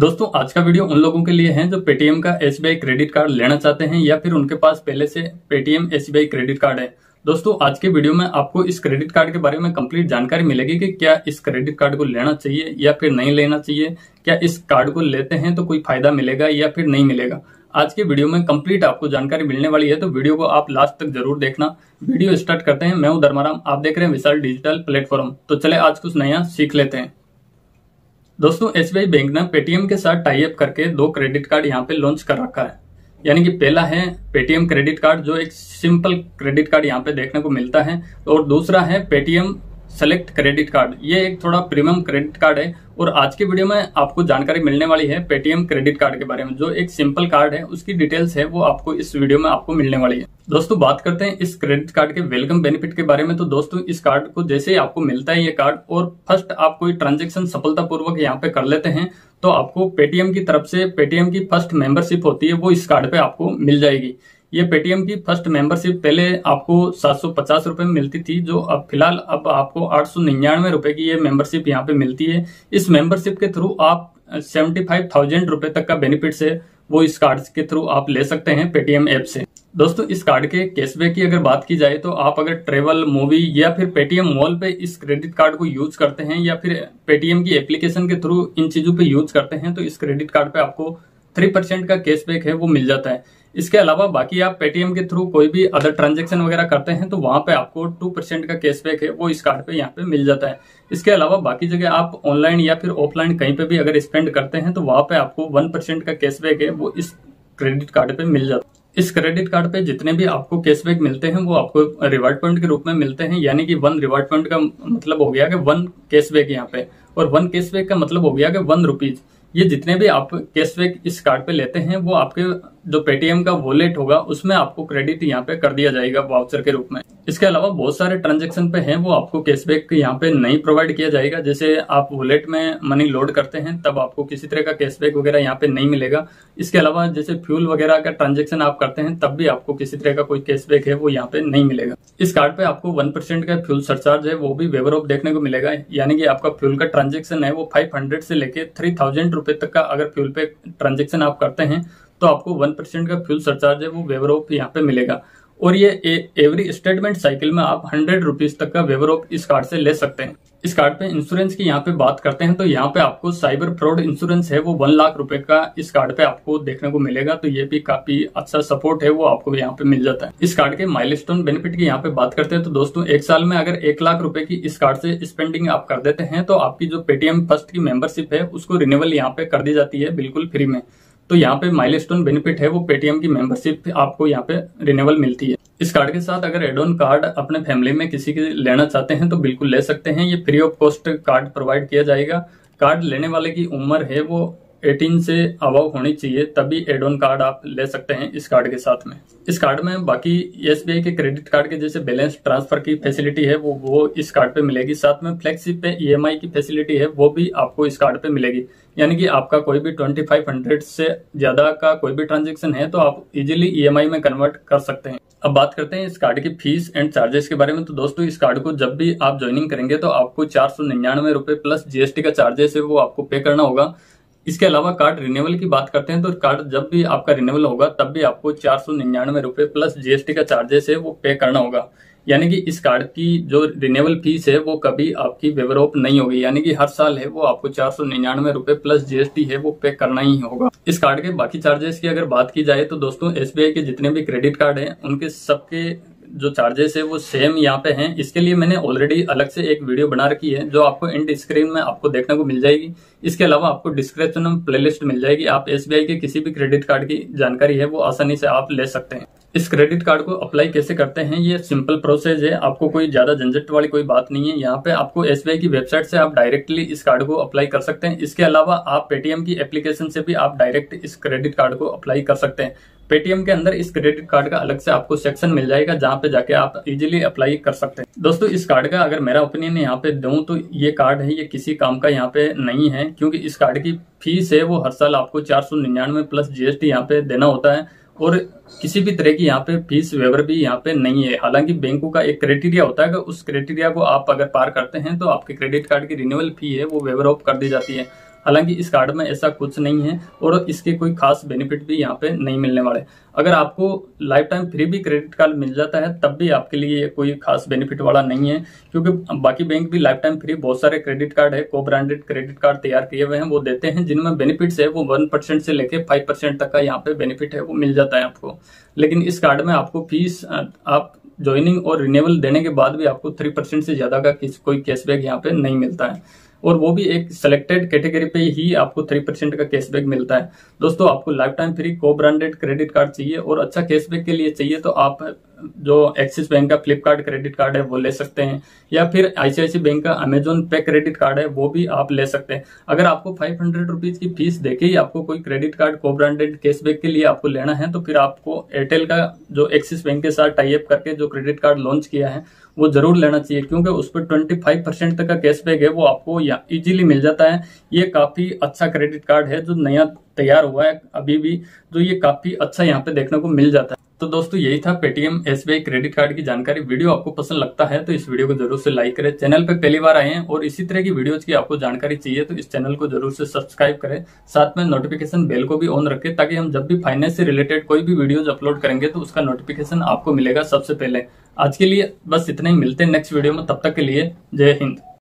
दोस्तों आज का वीडियो उन लोगों के लिए है जो पेटीएम का एसबीआई क्रेडिट कार्ड लेना चाहते हैं या फिर उनके पास पहले से पेटीएम एसबीआई क्रेडिट कार्ड है। दोस्तों आज के वीडियो में आपको इस क्रेडिट कार्ड के बारे में कंप्लीट जानकारी मिलेगी कि क्या इस क्रेडिट कार्ड को लेना चाहिए या फिर नहीं लेना चाहिए, क्या इस कार्ड को लेते हैं तो कोई फायदा मिलेगा या फिर नहीं मिलेगा। आज के वीडियो में कंप्लीट आपको जानकारी मिलने वाली है, तो वीडियो को आप लास्ट तक जरूर देखना। वीडियो स्टार्ट करते हैं। मैं हूं धर्मा राम, आप देख रहे हैं विशाल डिजिटल प्लेटफॉर्म। तो चले आज कुछ नया सीख लेते हैं। दोस्तों एसबीआई बैंक ने पेटीएम के साथ टाई अप करके दो क्रेडिट कार्ड यहाँ पे लॉन्च कर रखा है। यानी कि पहला है पेटीएम क्रेडिट कार्ड, जो एक सिंपल क्रेडिट कार्ड यहाँ पे देखने को मिलता है, और दूसरा है पेटीएम सेलेक्ट क्रेडिट कार्ड। ये एक थोड़ा प्रीमियम क्रेडिट कार्ड है और आज के वीडियो में आपको जानकारी मिलने वाली है पेटीएम क्रेडिट कार्ड के बारे में। जो एक सिंपल कार्ड है उसकी डिटेल्स है वो आपको इस वीडियो में आपको मिलने वाली है। दोस्तों बात करते हैं इस क्रेडिट कार्ड के वेलकम बेनिफिट के बारे में। तो दोस्तों इस कार्ड को जैसे ही आपको मिलता है ये कार्ड और फर्स्ट आप कोई ट्रांजेक्शन सफलतापूर्वक यहाँ पे कर लेते हैं तो आपको पेटीएम की तरफ से पेटीएम की फर्स्ट मेंबरशिप होती है वो इस कार्ड पे आपको मिल जाएगी। ये पेटीएम की फर्स्ट मेंबरशिप पहले आपको 750 रुपए में मिलती थी, जो अब फिलहाल अब आपको 899 रुपए की ये मेंबरशिप यहाँ पे मिलती है। इस मेंबरशिप के थ्रू आप 75,000 रुपए तक का बेनिफिट्स है वो इस कार्ड के थ्रू आप ले सकते हैं पेटीएम ऐप से। दोस्तों इस कार्ड के कैशबैक की अगर बात की जाए तो आप अगर ट्रेवल, मूवी या फिर पेटीएम मॉल पे इस क्रेडिट कार्ड को यूज करते हैं या फिर पेटीएम की एप्लीकेशन के थ्रू इन चीजों पे यूज करते हैं तो इस क्रेडिट कार्ड पे आपको 3% का कैशबैक है वो मिल जाता है। इसके अलावा बाकी आप पेटीएम के थ्रू कोई भी अदर ट्रांजेक्शन वगैरह करते हैं तो वहां पे आपको 2% का कैशबैक है वो इस कार्ड पे यहाँ पे मिल जाता है। इसके अलावा बाकी जगह आप ऑनलाइन या फिर ऑफलाइन कहीं पे भी अगर स्पेंड करते हैं तो वहां पे आपको 1% का कैशबैक है वो इस क्रेडिट कार्ड पे मिल जाता है। इस क्रेडिट कार्ड पे जितने भी आपको कैशबैक मिलते हैं वो आपको रिवार्ड पॉइंट के रूप में मिलते हैं। यानी कि 1 रिवार्ड पॉइंट का मतलब हो गया कि 1 कैशबैक यहाँ पे, और 1 कैशबैक का मतलब हो गया कि 1 रुपीज। ये जितने भी आप कैशबैक इस कार्ड पे लेते हैं वो आपके जो पेटीएम का वॉलेट होगा उसमें आपको क्रेडिट यहाँ पे कर दिया जाएगा वाउचर के रूप में। इसके अलावा बहुत सारे ट्रांजेक्शन पे हैं वो आपको कैशबैक यहाँ पे नहीं प्रोवाइड किया जाएगा। जैसे आप वॉलेट में मनी लोड करते हैं तब आपको किसी तरह का कैशबैक वगैरह यहाँ पे नहीं मिलेगा। इसके अलावा जैसे फ्यूल वगैरह का ट्रांजेक्शन आप करते हैं तब भी आपको किसी तरह का कोई कैशबैक है वो यहाँ पे नहीं मिलेगा। इस कार्ड पे आपको 1% का फ्यूल सरचार्ज है वो भी वेवर ऑफ देखने को मिलेगा। यानी कि आपका फ्यूल का ट्रांजेक्शन है वो 500 से लेके 3000 रुपए तक का अगर फ्यूल पे ट्रांजेक्शन आप करते हैं तो आपको 1% का फ्यूल सरचार्ज है वो वेवर ऑफ यहाँ पे मिलेगा। और ये एवरी स्टेटमेंट साइकिल में आप 100 रुपीज तक का वेवर ऑफ इस कार्ड से ले सकते हैं। इस कार्ड पे इंश्योरेंस की यहाँ पे बात करते हैं तो यहाँ पे आपको साइबर फ्रॉड इंश्योरेंस है वो 1 लाख रुपए का इस कार्ड पे आपको देखने को मिलेगा। तो ये भी काफी अच्छा सपोर्ट है वो आपको यहाँ पे मिल जाता है। इस कार्ड के माइलस्टोन बेनिफिट की यहाँ पे बात करते हैं तो दोस्तों एक साल में अगर 1 लाख रुपए की इस कार्ड से स्पेंडिंग आप कर देते हैं तो आपकी जो पेटीएम फर्स्ट की मेंबरशिप है उसको रिन्यूअल यहाँ पे कर दी जाती है बिल्कुल फ्री में। तो यहाँ पे माइलस्टोन बेनिफिट है वो पेटीएम की मेंबरशिप आपको यहाँ पे रिन्यूअल मिलती है। इस कार्ड के साथ अगर एड ऑन कार्ड अपने फैमिली में किसी के लेना चाहते हैं तो बिल्कुल ले सकते हैं। ये free of cost card provide किया जाएगा। कार्ड लेने वाले की उम्र है वो 18 से अबव होनी चाहिए तभी एड ऑन कार्ड आप ले सकते हैं इस कार्ड के साथ में। इस कार्ड में बाकी एसबीआई के क्रेडिट कार्ड के जैसे बैलेंस ट्रांसफर की फैसिलिटी है वो इस कार्ड पे मिलेगी। साथ में फ्लेक्सी पे ईएमआई की फैसिलिटी है वो भी आपको इस कार्ड पे मिलेगी। यानी कि आपका कोई भी 2500 से ज्यादा का कोई भी ट्रांजेक्शन है तो आप इजीली ईएमआई में कन्वर्ट कर सकते हैं। अब बात करते हैं इस कार्ड की फीस एंड चार्जेस के बारे में। तो दोस्तों इस कार्ड को जब भी आप ज्वाइनिंग करेंगे तो आपको 499 रुपए प्लस जीएसटी का चार्जेस है वो आपको पे करना होगा। इसके अलावा कार्ड रिन्यूअल की बात करते हैं तो कार्ड जब भी आपका रिन्यूअल होगा तब भी आपको 499 रुपए प्लस जीएसटी का चार्जेस है वो पे करना होगा। यानी कि इस कार्ड की जो रिन्यूअल फीस है वो कभी आपकी वेवर ऑफ नहीं होगी। यानी कि हर साल है वो आपको 499 रुपए प्लस जीएसटी है वो पे करना ही होगा। इस कार्ड के बाकी चार्जेस की अगर बात की जाए तो दोस्तों एसबीआई के जितने भी क्रेडिट कार्ड है उनके सबके जो चार्जेस है वो सेम यहाँ पे हैं। इसके लिए मैंने ऑलरेडी अलग से एक वीडियो बना रखी है जो आपको एंड स्क्रीन में आपको देखने को मिल जाएगी। इसके अलावा आपको डिस्क्रिप्शन में प्लेलिस्ट मिल जाएगी। आप एसबीआई के किसी भी क्रेडिट कार्ड की जानकारी है वो आसानी से आप ले सकते हैं। इस क्रेडिट कार्ड को अप्लाई कैसे करते हैं, ये सिंपल प्रोसेस है। आपको कोई ज्यादा झंझट वाली कोई बात नहीं है। यहाँ पे आपको एसबीआई की वेबसाइट से आप डायरेक्टली इस कार्ड को अप्लाई कर सकते हैं। इसके अलावा आप पेटीएम की एप्लीकेशन से भी आप डायरेक्ट इस क्रेडिट कार्ड को अप्लाई कर सकते हैं। पेटीएम के अंदर इस क्रेडिट कार्ड का अलग से आपको सेक्शन मिल जाएगा जहाँ पे जाके आप इजीली अप्लाई कर सकते हैं। दोस्तों इस कार्ड का अगर मेरा ओपिनियन यहाँ पे दूं तो ये कार्ड है ये किसी काम का यहाँ पे नहीं है, क्योंकि इस कार्ड की फीस है वो हर साल आपको 499 प्लस जीएसटी यहाँ पे देना होता है और किसी भी तरह की यहाँ पे फीस वेवर भी यहाँ पे नहीं है। हालांकि बैंकों का एक क्राइटेरिया होता है कि उस क्राइटेरिया को आप अगर पार करते हैं तो आपके क्रेडिट कार्ड की रिन्यूअल फी है वो वेवर ऑफ कर दी जाती है। हालांकि इस कार्ड में ऐसा कुछ नहीं है और इसके कोई खास बेनिफिट भी यहाँ पे नहीं मिलने वाले। अगर आपको लाइफ टाइम फ्री भी क्रेडिट कार्ड मिल जाता है तब भी आपके लिए कोई खास बेनिफिट वाला नहीं है, क्योंकि बाकी बैंक भी लाइफ टाइम फ्री बहुत सारे क्रेडिट कार्ड है, को ब्रांडेड क्रेडिट कार्ड तैयार किए हुए हैं वो देते हैं, जिनमें बेनिफिट्स है वो 1% से लेकर 5% तक का यहाँ पे बेनिफिट है वो मिल जाता है आपको। लेकिन इस कार्ड में आपको फीस आप ज्वाइनिंग और रिन्यूअल देने के बाद भी आपको 3% से ज्यादा का कोई कैशबैक यहाँ पे नहीं मिलता है, और वो भी एक सिलेक्टेड कैटेगरी पे ही आपको 3% का कैशबैक मिलता है। दोस्तों, आपको लाइफ टाइम फ्री को ब्रांडेड क्रेडिट कार्ड चाहिए और अच्छा कैशबैक के लिए चाहिए तो आप जो एक्सिस बैंक का फ्लिपकार्ट क्रेडिट कार्ड है वो ले सकते हैं, या फिर आईसीआईसीआई बैंक का अमेजॉन पे क्रेडिट कार्ड है वो भी आप ले सकते हैं। अगर आपको 500 रुपीज की फीस देके ही आपको कोई क्रेडिट कार्ड को ब्रांडेड कैशबैक के लिए आपको लेना है तो फिर आपको एयरटेल का जो एक्सिस बैंक के साथ टाइप करके जो क्रेडिट कार्ड लॉन्च किया है वो जरूर लेना चाहिए, क्योंकि उस पर 25% तक का कैशबैक है वो आपको इजीली मिल जाता है। ये काफी अच्छा क्रेडिट कार्ड है जो नया तैयार हुआ है अभी भी, तो ये काफी अच्छा यहाँ पे देखने को मिल जाता है। तो दोस्तों, यही था पेटीएम एसबीआई क्रेडिट कार्ड की जानकारी। वीडियो आपको पसंद लगता है तो इस वीडियो को जरूर से लाइक करें। चैनल पे पहली बार आए हैं और इसी तरह की वीडियोज की आपको जानकारी चाहिए तो इस चैनल को जरूर से सब्सक्राइब करें, साथ में नोटिफिकेशन बेल को भी ऑन रखें ताकि हम जब भी फाइनेंस से रिलेटेड कोई भी वीडियोज अपलोड करेंगे तो उसका नोटिफिकेशन आपको मिलेगा सबसे पहले। आज के लिए बस इतना ही, मिलते हैं नेक्स्ट वीडियो में, तब तक के लिए जय हिंद।